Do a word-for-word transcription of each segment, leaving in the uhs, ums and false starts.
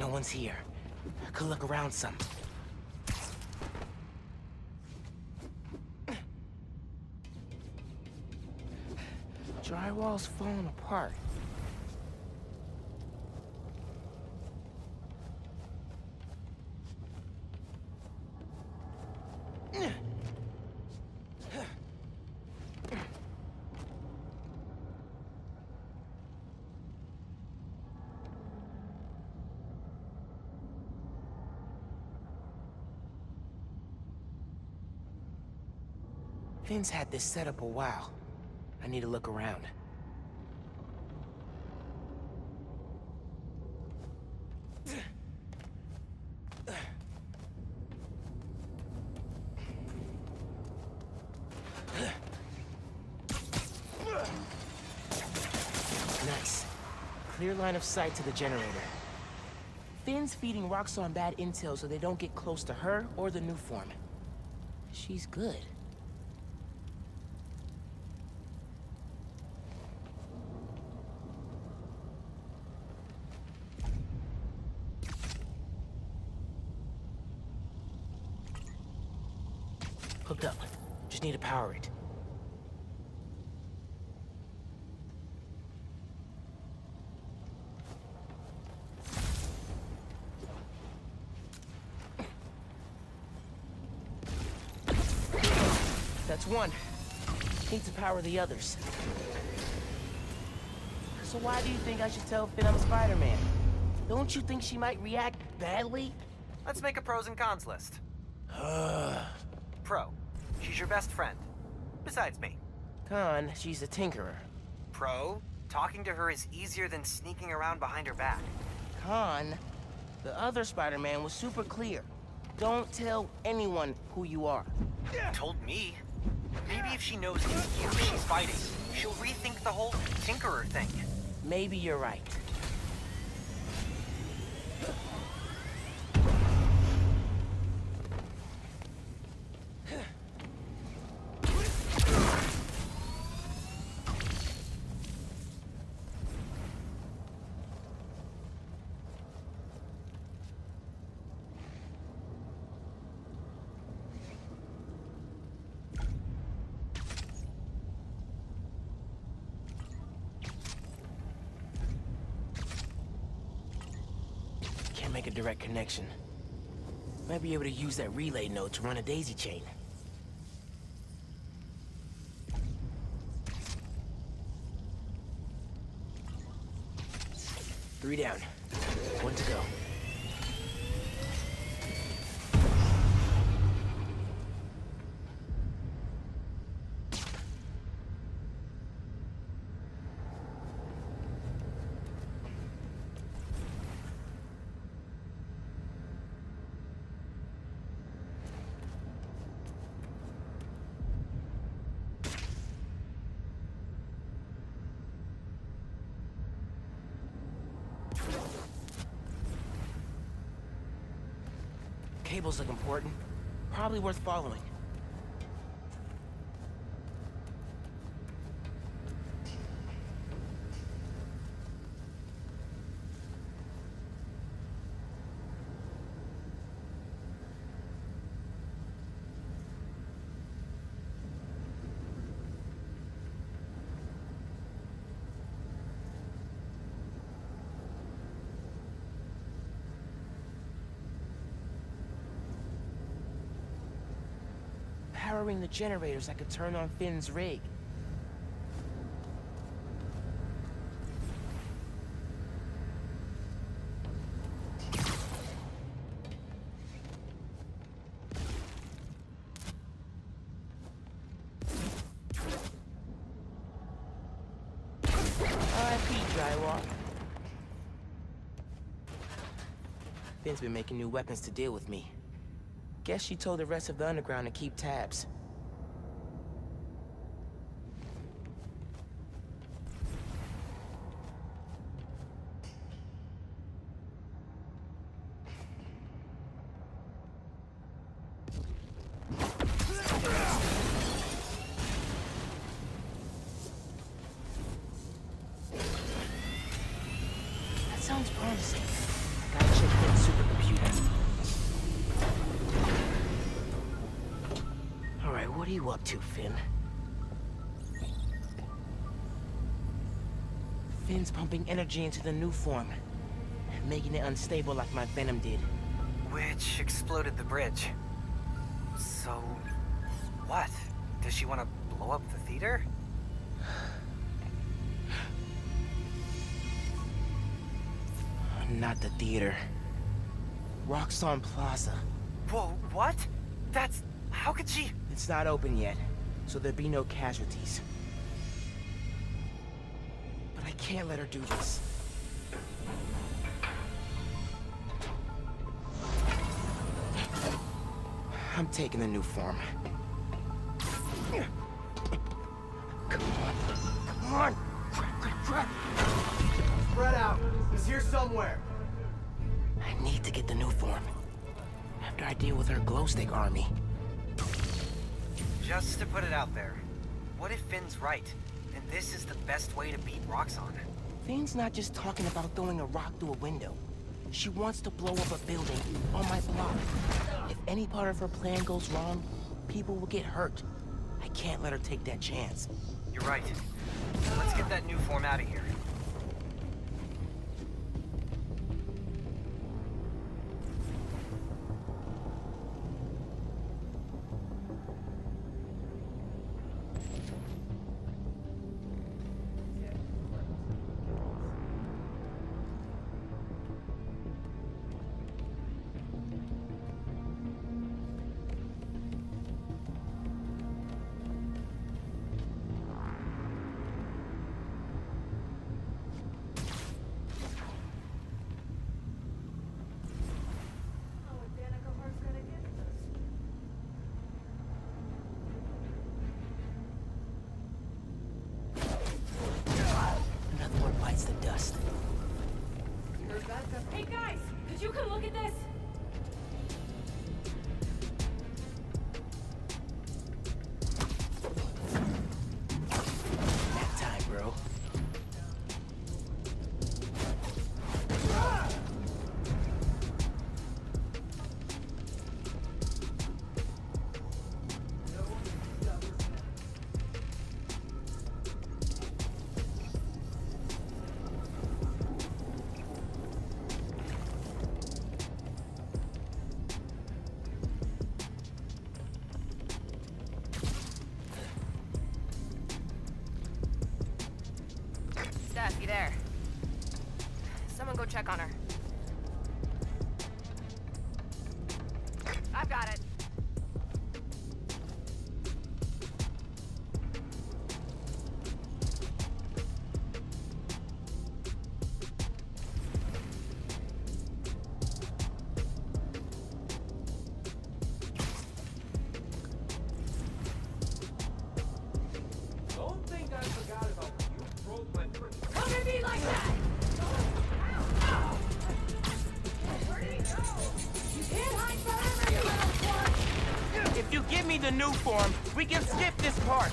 No one's here. I could look around some. Drywall's falling apart. Finn's had this set up a while. I need to look around. Nice. Clear line of sight to the generator. Finn's feeding Roxxon bad intel so they don't get close to her or the new foreman. She's good. Hooked up. Just need to power it. That's one. Need to power the others. So why do you think I should tell Finn I'm Spider-Man? Don't you think she might react badly? Let's make a pros and cons list. Pro. She's your best friend. Besides me. Khan, she's a tinkerer. Pro, talking to her is easier than sneaking around behind her back. Khan, the other Spider-Man was super clear. Don't tell anyone who you are. Told me. Maybe if she knows it's you she's fighting, she'll rethink the whole tinkerer thing. Maybe you're right. Make a direct connection. Might be able to use that relay node to run a daisy chain. Three down. One to go. Cables look important. Probably worth following. Powering the generators, I could turn on Finn's rig. R I P drywall. Finn's been making new weapons to deal with me. Guess she told the rest of the underground to keep tabs. That sounds promising. Gotcha. are you up to, Finn? Finn's pumping energy into the new form, making it unstable like my Venom did. Which exploded the bridge. So, what? Does she want to blow up the theater? Not the theater. Roxxon Plaza. Whoa, what? That's... how could she... It's not open yet, so there'd be no casualties. But I can't let her do this. I'm taking the new form. Come on. Come on! Spread out! It's here somewhere! I need to get the new form. After I deal with her glow stick army. Just to put it out there, what if Finn's right? And this is the best way to beat Roxxon? Finn's not just talking about throwing a rock through a window. She wants to blow up a building on my block. If any part of her plan goes wrong, people will get hurt. I can't let her take that chance. You're right. Let's get that new form out of here. You there? Someone go check on her. I've got it. We can skip this part.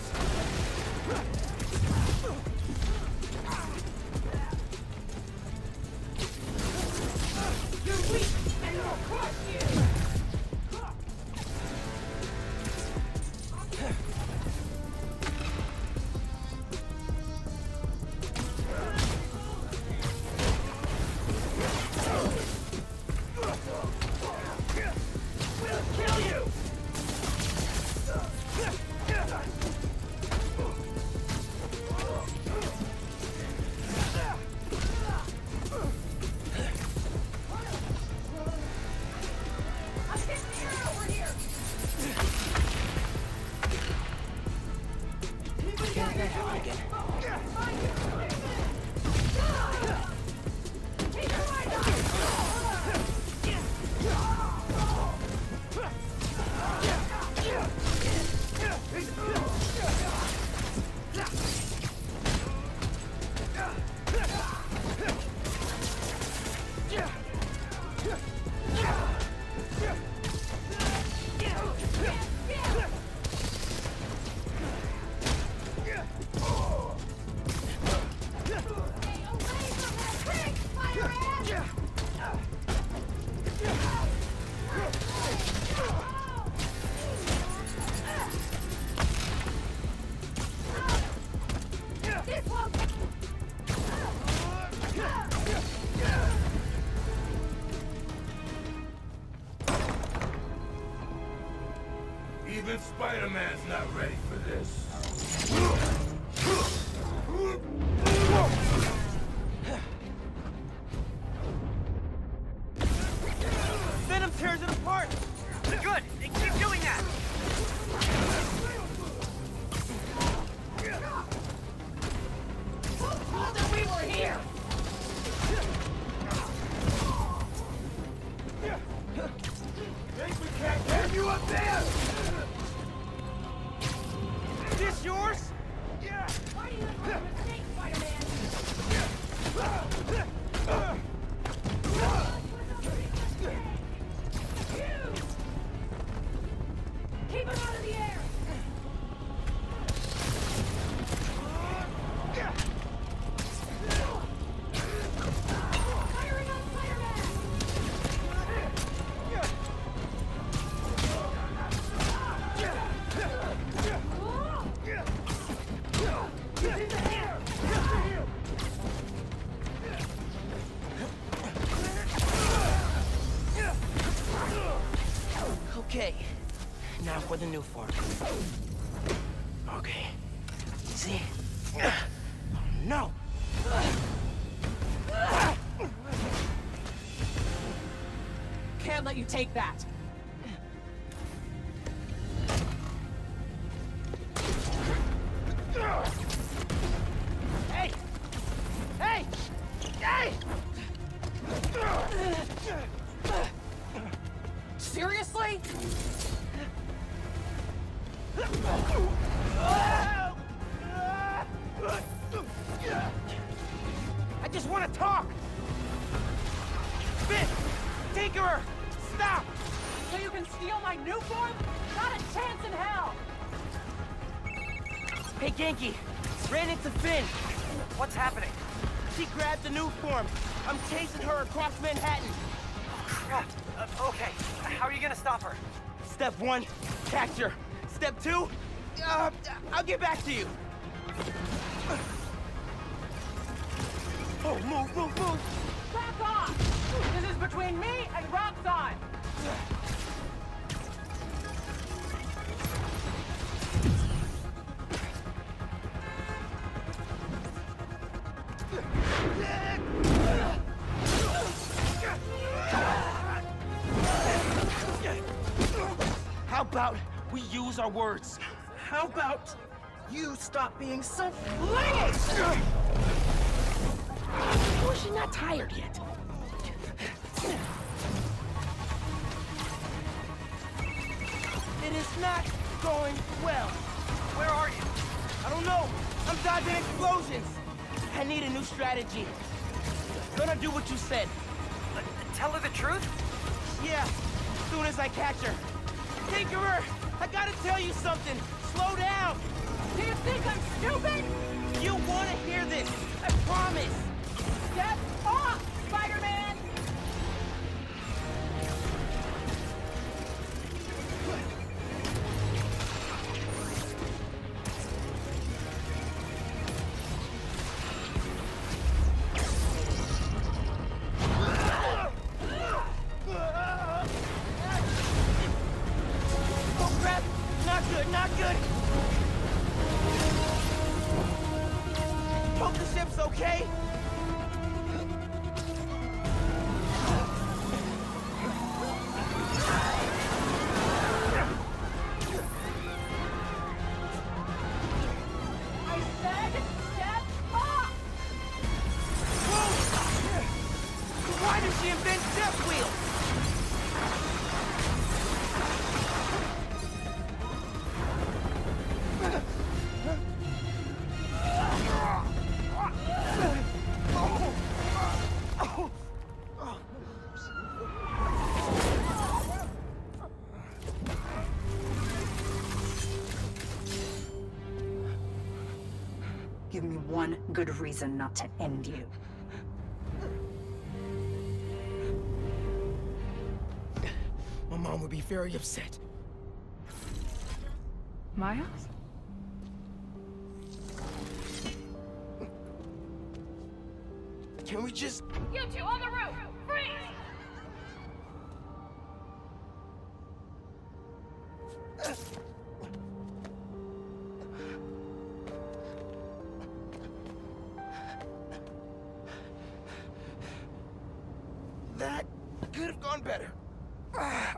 Spider-Man's not ready for this. Venom tears it apart! Good! They keep doing that! All that we were here! Think we can't have you up there! Is this yours? Yeah! Why do you look like a mistake, Spider-Man? Keep him out of the air! Firing on Spider-Man! He's in the air! Okay. Now for the new form. Okay. See? Oh, no! Can't let you take that! Hey! Hey! Hey! Seriously? I just want to talk! Finn! Tinkerer! Stop! So you can steal my new form? Not a chance in hell! Hey, Genki! Ran into Finn! What's happening? She grabbed the new form. I'm chasing her across Manhattan. Oh, crap. Uh, okay. How are you gonna stop her? Step one, capture. Step two, uh, I'll get back to you. Oh, move, move, move. Back off! This is between me and Roxxon. How about we use our words? How about you stop being so flingy? How is she not tired yet? It is not going well. Where are you? I don't know. I'm dodging explosions. I need a new strategy. Gonna do what you said. Uh, tell her the truth? Yeah, as soon as I catch her. Tinkerer! I gotta tell you something! Slow down! Do you think I'm stupid? You wanna hear this! I promise! Step off, Spider-Man! Give me one good reason not to end you. My mom would be very upset. Miles? Can we just... You two on the roof! Freeze! better. I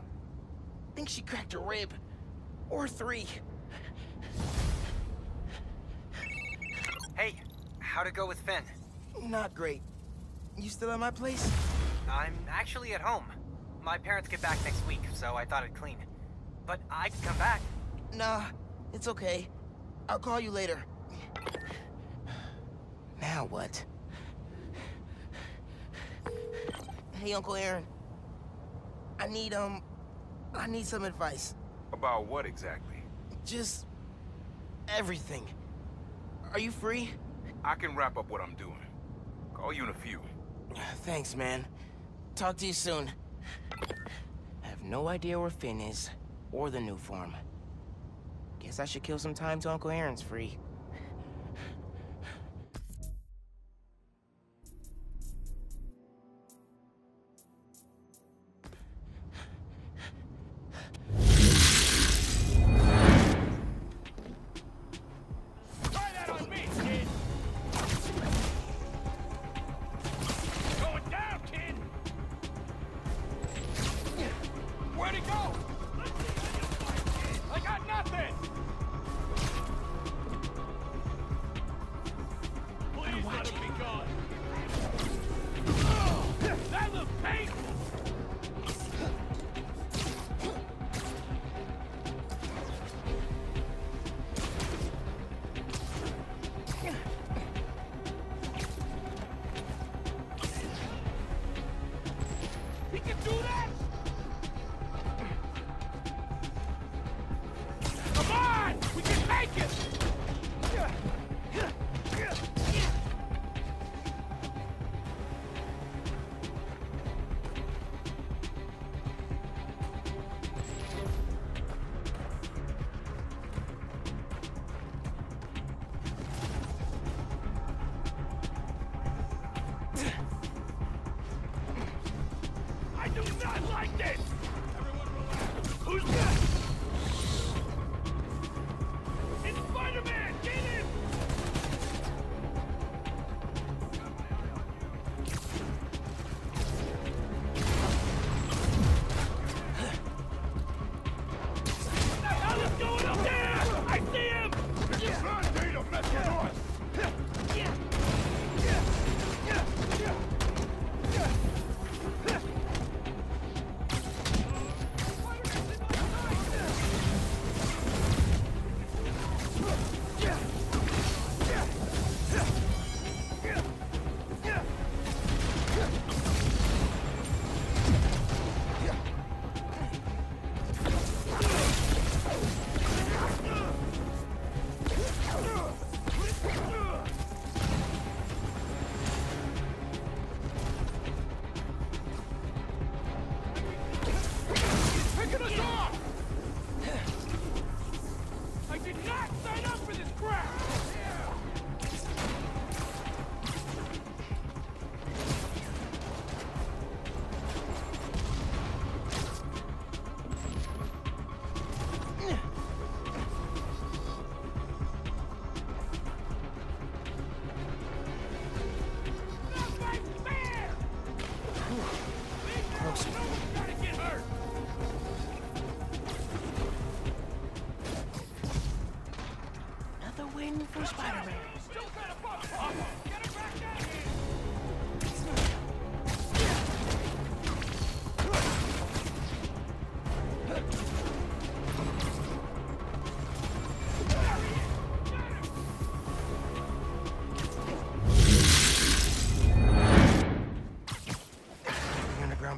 think she cracked a rib. Or three. Hey, how'd it go with Finn? Not great. You still at my place? I'm actually at home. My parents get back next week, so I thought I'd clean. But I can come back. Nah, it's okay. I'll call you later. Now what? Hey, Uncle Aaron. I need, um, I need some advice. About what exactly? Just everything. Are you free? I can wrap up what I'm doing. Call you in a few. Thanks, man. Talk to you soon. I have no idea where Finn is, or the new farm. Guess I should kill some time till Uncle Aaron's free.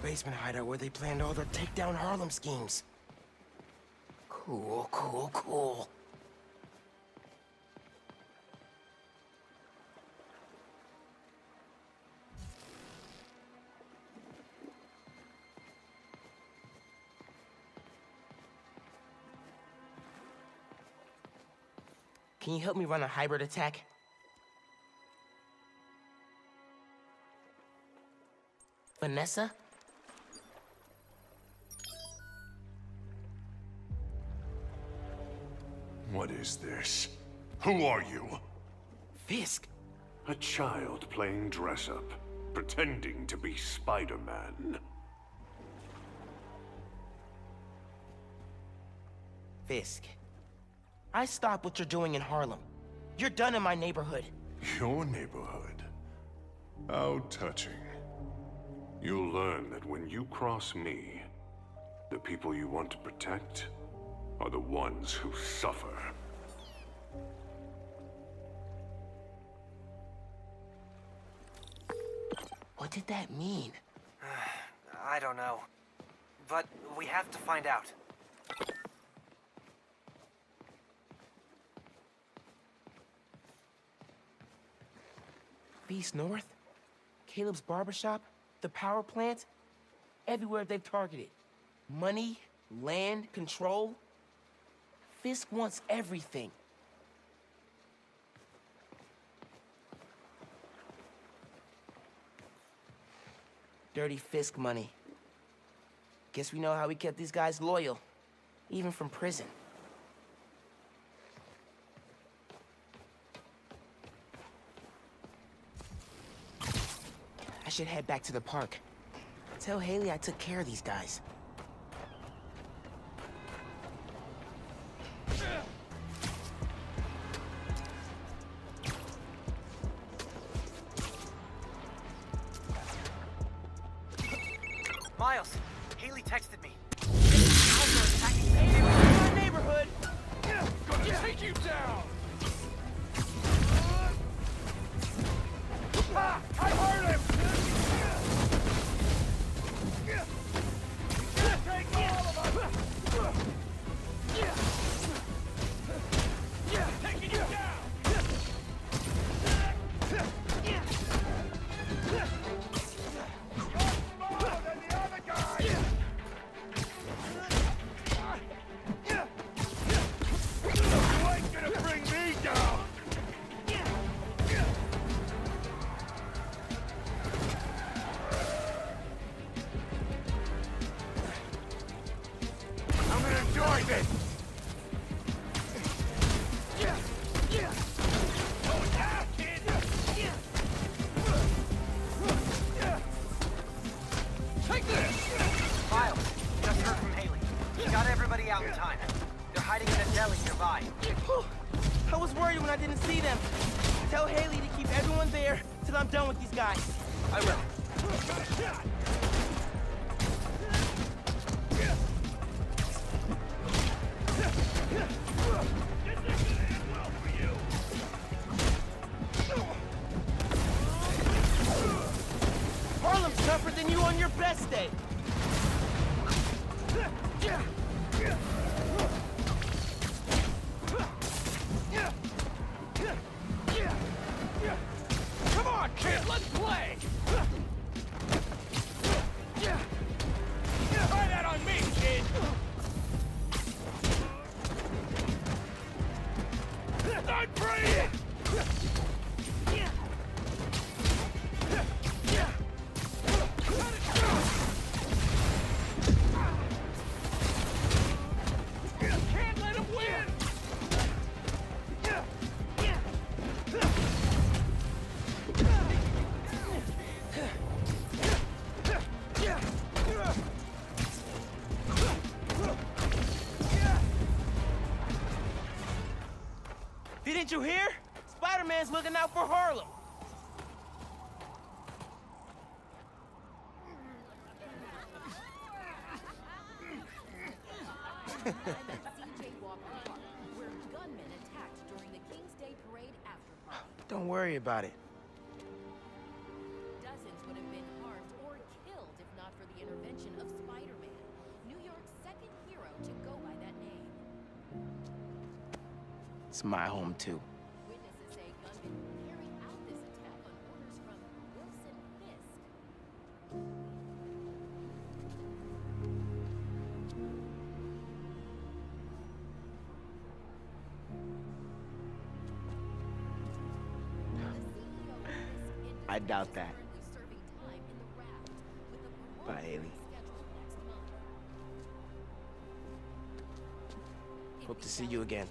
Basement hideout where they planned all their takedown Harlem schemes. Cool, cool, cool. Can you help me run a hybrid attack? Vanessa? What is this? Who are you? Fisk. A child playing dress-up, pretending to be Spider-Man. Fisk. I stop what you're doing in Harlem. You're done in my neighborhood. Your neighborhood? How touching. You'll learn that when you cross me, the people you want to protect are the ones who suffer. What did that mean? Uh, I don't know. But we have to find out. Beast North, Caleb's barbershop, the power plant, everywhere they've targeted. Money, land, control. Fisk wants everything. Dirty Fisk money. Guess we know how we kept these guys loyal, even from prison. I should head back to the park. Tell Haley I took care of these guys. Miles, Haley texted me. Haley, my neighborhood. Gonna take you down. Ha! I heard him. Take all of us. Taking you down. Didn't you hear? Spider-Man's looking out for Harlem. I'm at C J Walker Park, where gunmen attacked during the King's Day Parade after party. Don't worry about it. Dozens would have been harmed or killed if not for the intervention of Spider-Man, New York's second hero to go by that name. It's my home, too. Witnesses say gunmen carried out this attack on orders from Wilson Fisk. I doubt that. Bye, Haley. Hope to see you again.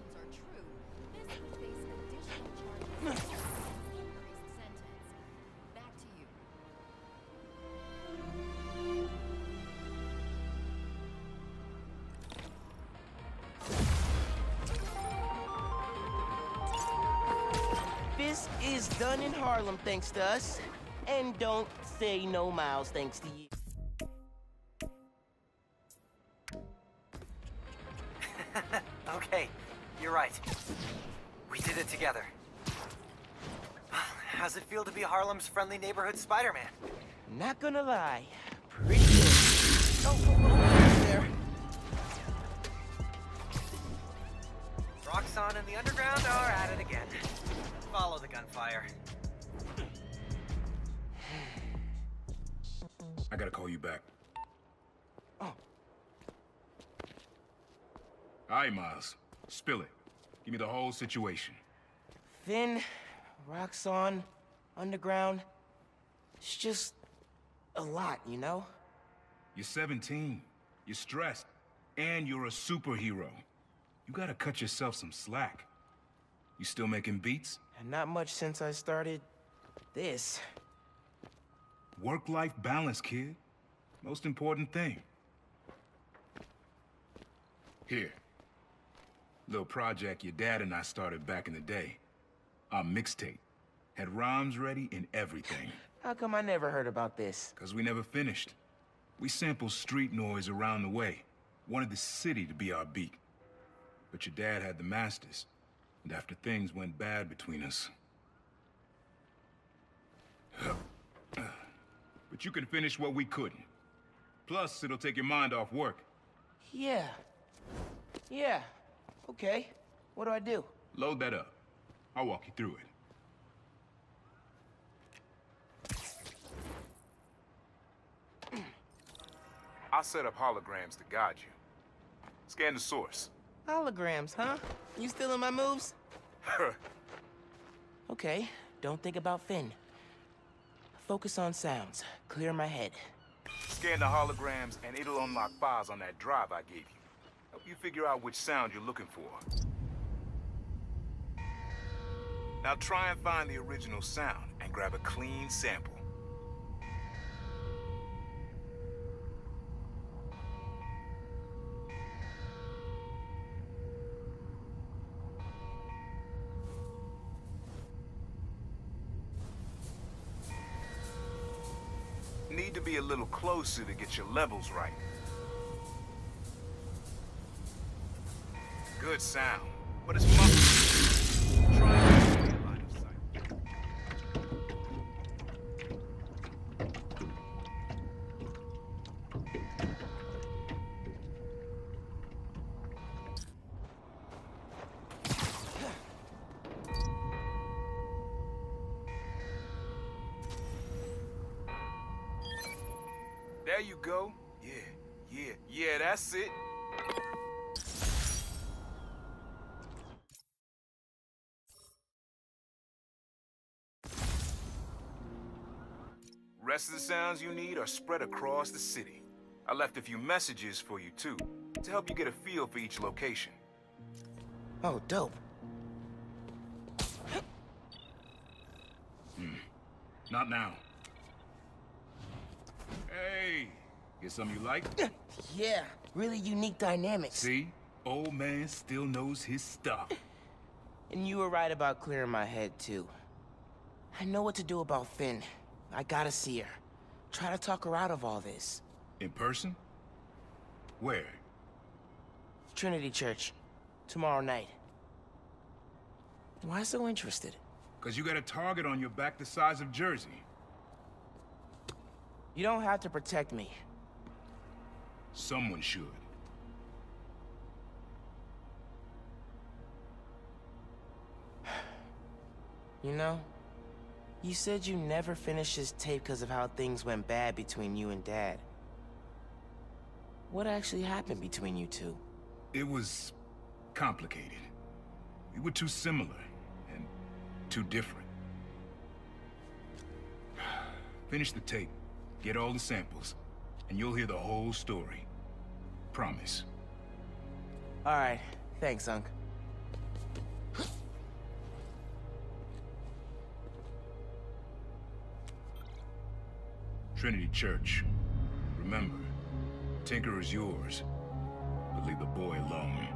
This is done in Harlem thanks to us. And don't say no, Miles, thanks to you. Okay, you're right. We did it together. How's it feel to be Harlem's friendly neighborhood Spider-Man? Not gonna lie, pretty good. Oh, oh, oh, there. Roxxon and the Underground are at it again. Follow the gunfire. I gotta call you back. Oh. Alright, Miles. Spill it. Give me the whole situation. Finn, Roxxon, Underground. It's just a lot, you know? You're seventeen. You're stressed. And you're a superhero. You gotta cut yourself some slack. You still making beats? And not much since I started this. Work-life balance, kid. Most important thing. Here. Little project your dad and I started back in the day. Our mixtape. Had rhymes ready and everything. How come I never heard about this? 'Cause we never finished. We sampled street noise around the way. Wanted the city to be our beat. But your dad had the masters. And after things went bad between us... But you can finish what we couldn't. Plus, it'll take your mind off work. Yeah. Yeah. Okay. What do I do? Load that up. I'll walk you through it. I'll set up holograms to guide you. Scan the source. Holograms, huh? You still in my moves? Okay. Don't think about Finn. Focus on sounds. Clear my head. Scan the holograms and it'll unlock files on that drive I gave you. Help you figure out which sound you're looking for. Now try and find the original sound and grab a clean sample. Need to be a little closer to get your levels right. Good sound, but it's muffled. Try and get a line of sight. There you go. Yeah, yeah, yeah, that's it. Rest of the sounds you need are spread across the city. I left a few messages for you, too, to help you get a feel for each location. Oh, dope. Hmm. Not now. Hey! Get something you like? Yeah, really unique dynamics. See? Old man still knows his stuff. And you were right about clearing my head, too. I know what to do about Finn. I gotta see her. Try to talk her out of all this. In person? Where? Trinity Church. Tomorrow night. Why so interested? 'Cause you got a target on your back the size of Jersey. You don't have to protect me. Someone should. You know? You said you never finished this tape because of how things went bad between you and Dad. What actually happened between you two? It was... complicated. We were too similar, and too different. Finish the tape, get all the samples, and you'll hear the whole story. Promise. Alright, thanks, Unc. Trinity Church. Remember, Tinker is yours, but leave the boy alone.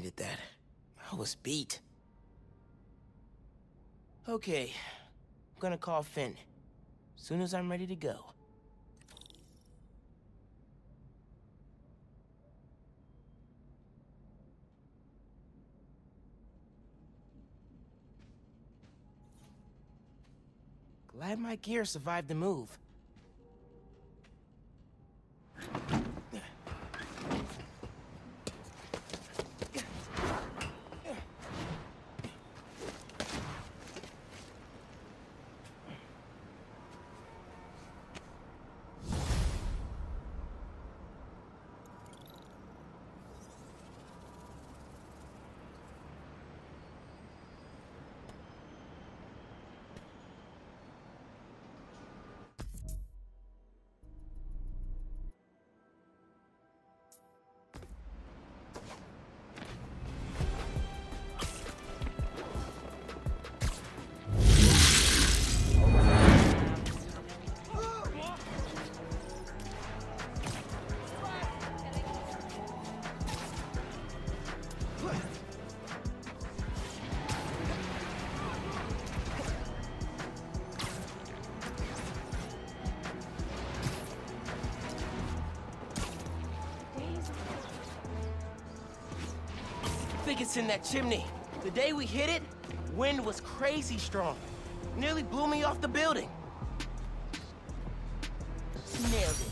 needed that. I was beat. Okay, I'm gonna call Finn. Soon as I'm ready to go. Glad my gear survived the move. It's in that chimney. The day we hit it, wind was crazy strong. Nearly blew me off the building. Nailed it.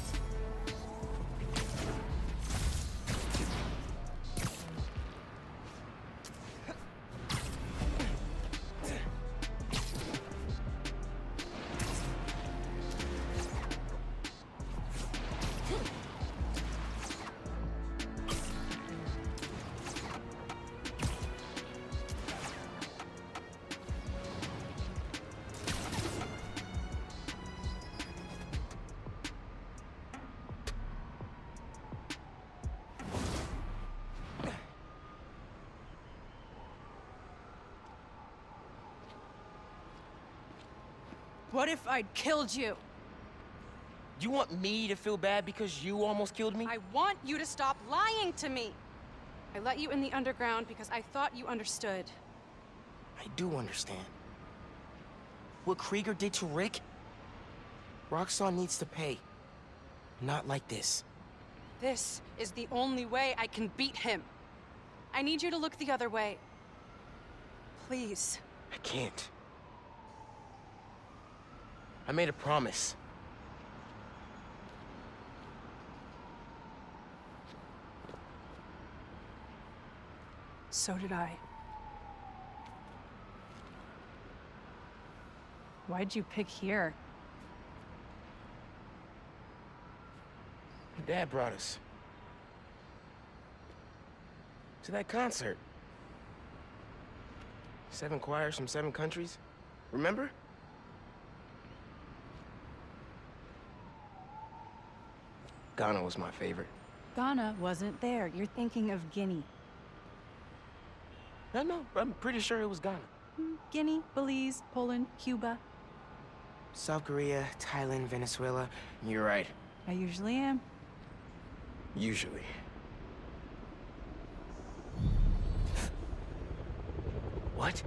What if I'd killed you? You want me to feel bad because you almost killed me? I want you to stop lying to me! I let you in the underground because I thought you understood. I do understand. What Krieger did to Rick? Roxxon needs to pay. Not like this. This is the only way I can beat him. I need you to look the other way. Please. I can't. I made a promise. So did I. Why'd you pick here? Your dad brought us. To that concert. Seven choirs from seven countries. Remember? Ghana was my favorite. Ghana wasn't there. You're thinking of Guinea. No, no, I'm pretty sure it was Ghana. Guinea, Belize, Poland, Cuba. South Korea, Thailand, Venezuela. You're right. I usually am. Usually. What?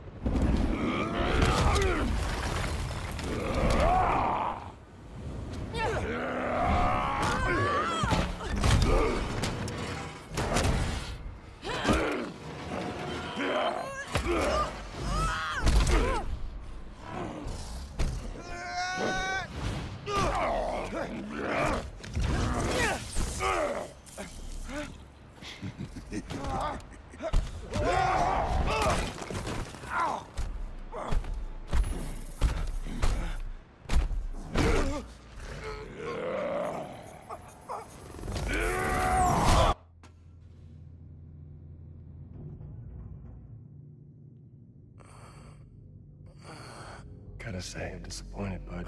I say I'm disappointed, bud.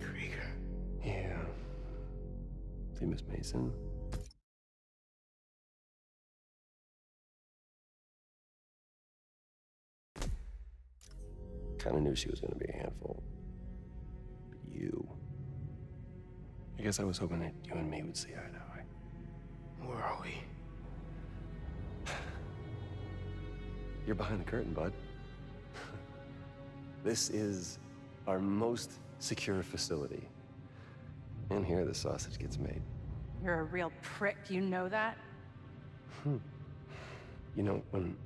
Krieger. Yeah. See, Miss Mason. Kinda knew she was gonna be a handful. But you. I guess I was hoping that you and me would see eye to eye. Where are we? You're behind the curtain, bud. This is our most secure facility. In here, the sausage gets made. You're a real prick, you know that? Hmm. You know, when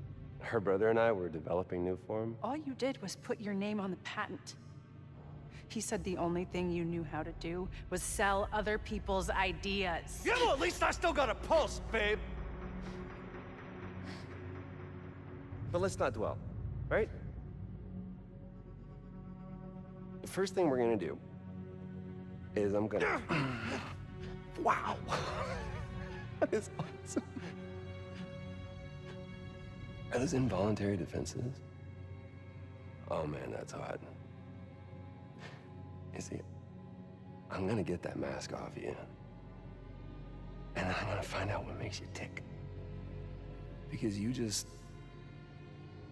her brother and I were developing new form, all you did was put your name on the patent. He said the only thing you knew how to do was sell other people's ideas. Yeah, well, at least I still got a pulse, babe. But let's not dwell, right? The first thing we're gonna do is I'm gonna... Wow! That is awesome. Are those involuntary defenses? Oh man, that's hot. You see, I'm gonna get that mask off you, and I'm gonna find out what makes you tick. Because you just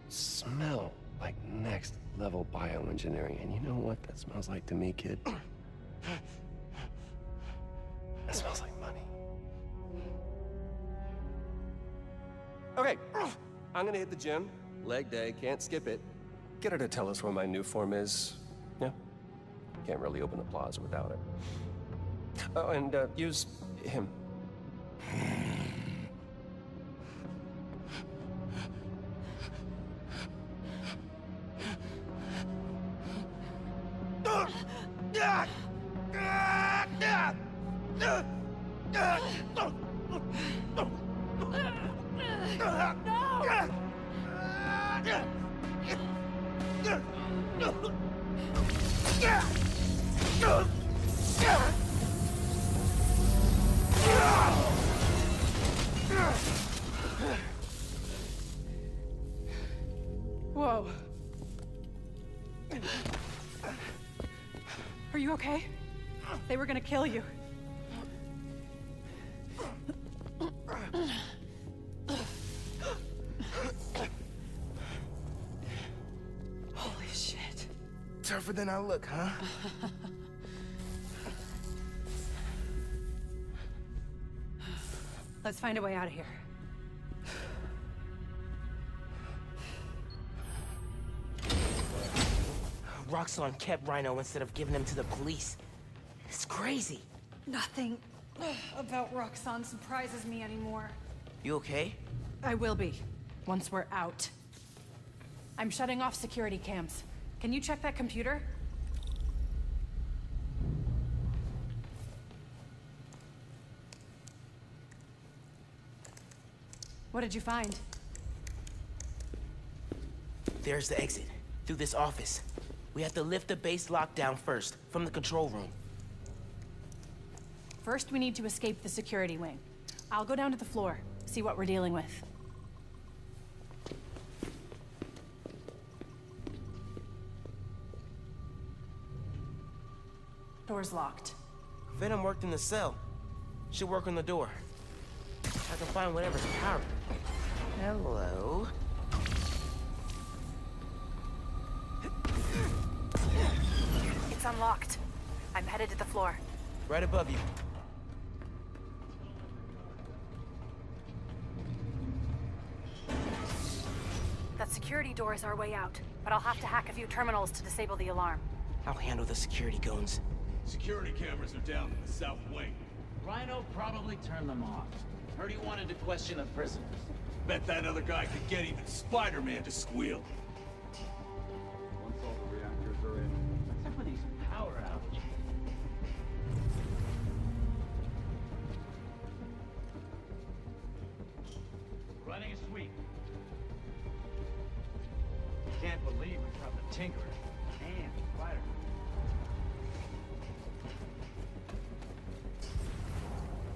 smell like next level bioengineering, and you know what that smells like to me, kid? That smells like money. Okay, I'm gonna hit the gym. Leg day, can't skip it. Get her to tell us where my new form is. Yeah. Can't really open the plaza without her. Oh, and uh, use him. Kill you. Holy shit. Tougher than I look, huh? Let's find a way out of here. Roxxon kept Rhino instead of giving him to the police. It's crazy. Nothing about Roxanne surprises me anymore. You okay? I will be, once we're out. I'm shutting off security cams. Can you check that computer? What did you find? There's the exit, through this office. We have to lift the base lockdown first, from the control room. First, we need to escape the security wing. I'll go down to the floor, see what we're dealing with. Door's locked. Venom worked in the cell. Should work on the door. I can find whatever's powered. Hello. It's unlocked. I'm headed to the floor. Right above you. That security door is our way out, but I'll have to hack a few terminals to disable the alarm. I'll handle the security goons. Security cameras are down in the south wing. Rhino probably turned them off. Heard he wanted to question the prisoners. Bet that other guy could get even Spider-Man to squeal. Once all the reactors are in. What's up with these power outages? Running is sweet. Can't believe we got the Tinkerer and Spider.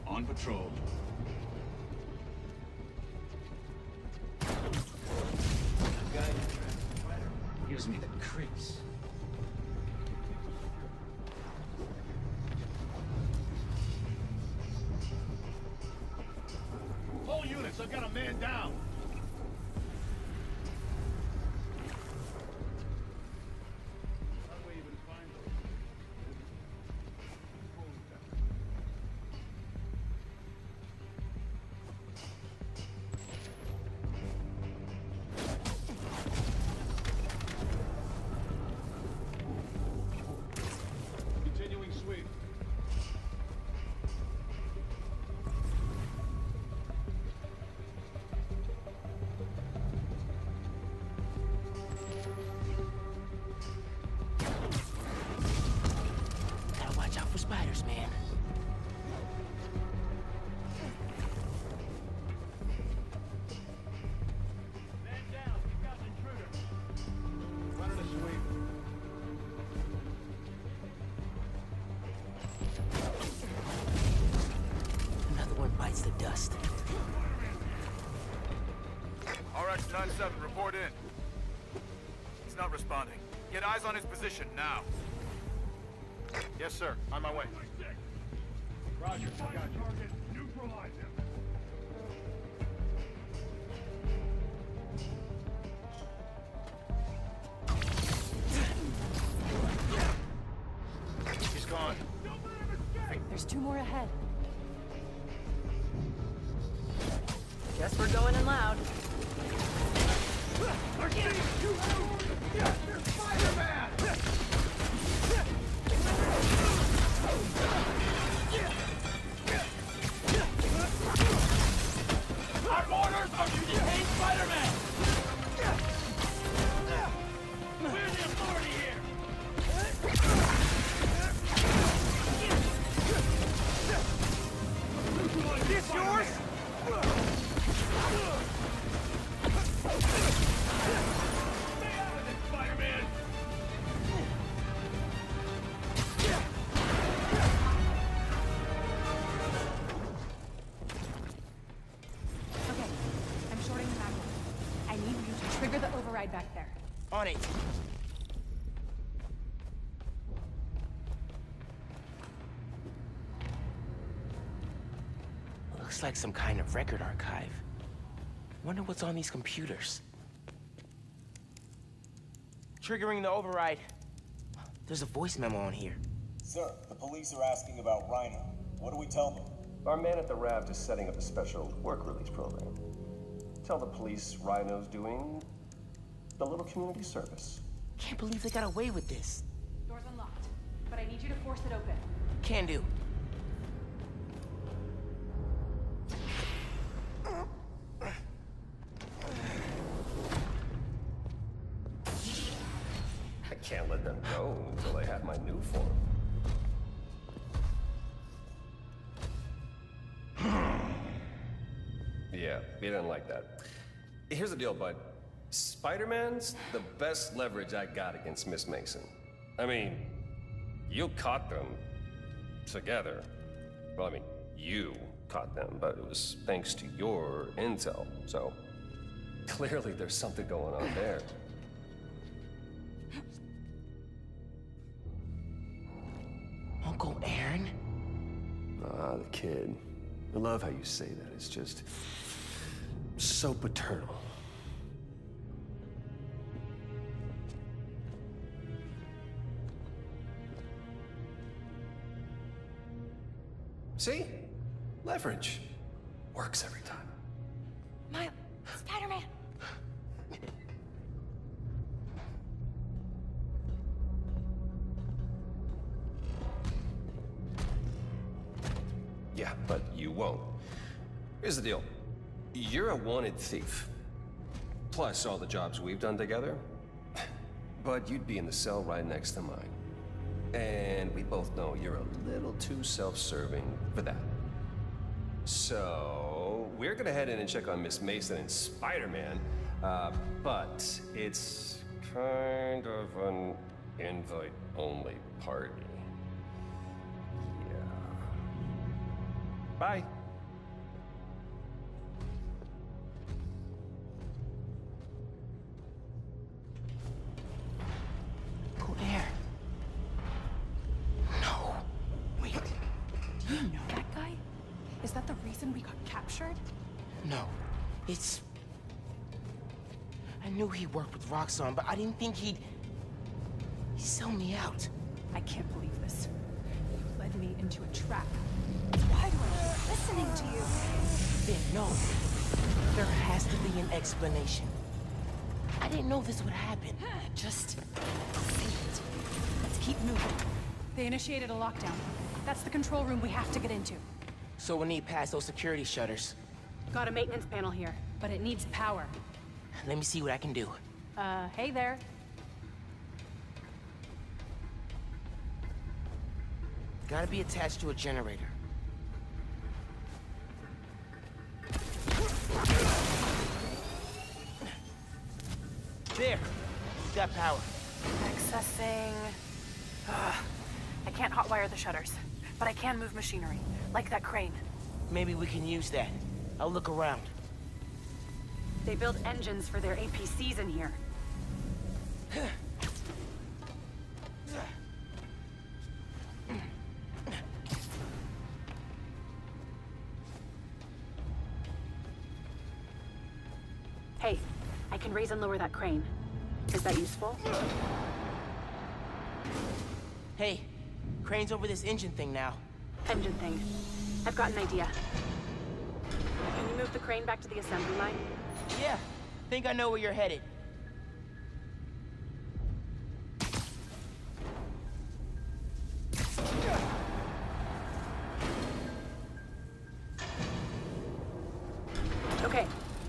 On patrol. The guy gives me the creeps. All units, I've got a man down. dust. R X ninety-seven, report in. He's not responding. Get eyes on his position now. Yes, sir. On my way. Roger. Got you. Neutralize him. He's gone. There's two more ahead. Guess we're going in loud. We're getting you out! Yes, you're Spider-Man! Our orders are you detain Spider-Man! We're the authority here! Is this yours? Stay out of this, Spider-Man! Okay, I'm shorting the magnet. I need you to trigger the override back there. On it. Looks like some kind of record archive. Wonder what's on these computers. Triggering the override. There's a voice memo on here. Sir, the police are asking about Rhino. What do we tell them? Our man at the Raft is setting up a special work release program. Tell the police Rhino's doing a little community service. Can't believe they got away with this. Door's unlocked, but I need you to force it open. Can do. Can't let them go until I have my new form. Yeah, he didn't like that. Here's the deal, bud. Spider-Man's the best leverage I got against Miss Mason. I mean, you caught them together. Well, I mean, you caught them, but it was thanks to your intel. So clearly there's something going on there. Uncle Aaron? Ah, the kid. I love how you say that. It's just so paternal. See? Leverage. Works every time. Miles, Spider-Man! Yeah, but you won't. Here's the deal. You're a wanted thief. Plus all the jobs we've done together. But you'd be in the cell right next to mine. And we both know you're a little too self-serving for that. So we're gonna head in and check on Miss Mason and Spider-Man. Uh, but it's kind of an invite-only party. Bye. Go there. No. Wait. Do you know that guy? Is that the reason we got captured? No. It's... I knew he worked with Roxxon, but I didn't think he'd... He'd sell me out. I can't believe this. You led me into a trap. Why do I keep listening to you? Finn, no. There has to be an explanation. I didn't know this would happen. Just... it. Let's keep moving. They initiated a lockdown. That's the control room we have to get into. So we'll need past those security shutters. Got a maintenance panel here, but it needs power. Let me see what I can do. Uh, hey there. Gotta be attached to a generator. There! You've got power. Accessing... Uh, I can't hotwire the shutters, but I can move machinery, like that crane. Maybe we can use that. I'll look around. They build engines for their A P Cs in here. Hey, I can raise and lower that crane. Is that useful? Hey, crane's over this engine thing now. Engine thing. I've got an idea. Can you move the crane back to the assembly line? Yeah, think I know where you're headed. Okay,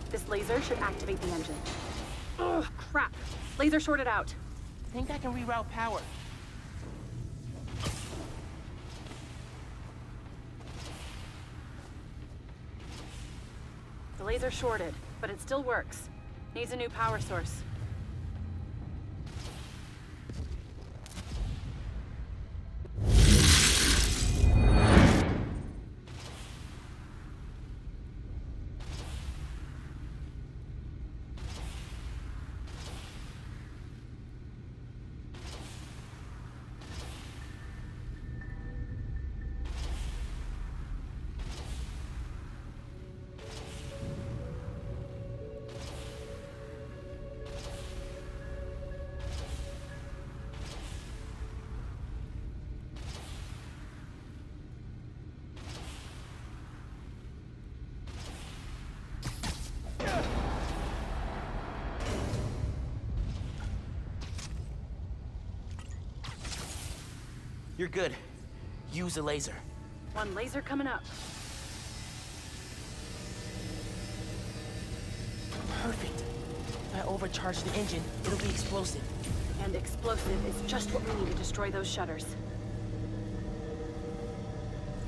this laser should activate the engine. Oh, crap. Laser shorted out. I think I can reroute power. The laser shorted, but it still works. Needs a new power source. You're good. Use a laser. One laser coming up. Perfect. If I overcharge the engine, it'll be explosive. And explosive is just what we need to destroy those shutters.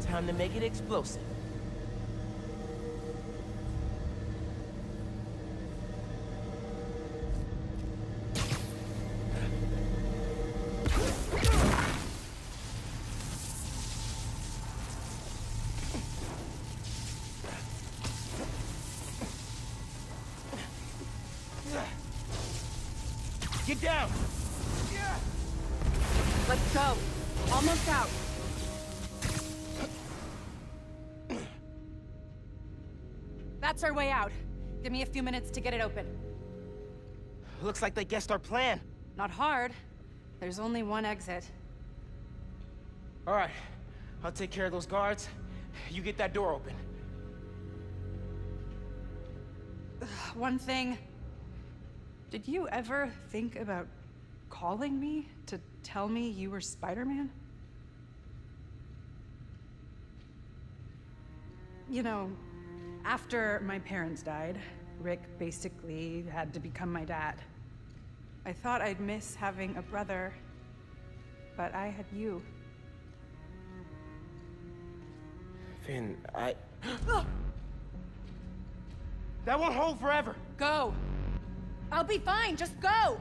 Time to make it explosive. That's our way out. Give me a few minutes to get it open. Looks like they guessed our plan. Not hard. There's only one exit. All right. I'll take care of those guards. You get that door open. Ugh, one thing. Did you ever think about calling me to tell me you were Spider-Man? You know, after my parents died, Rick basically had to become my dad. I thought I'd miss having a brother, but I had you. Finn, I... That won't hold forever! Go! I'll be fine, just go!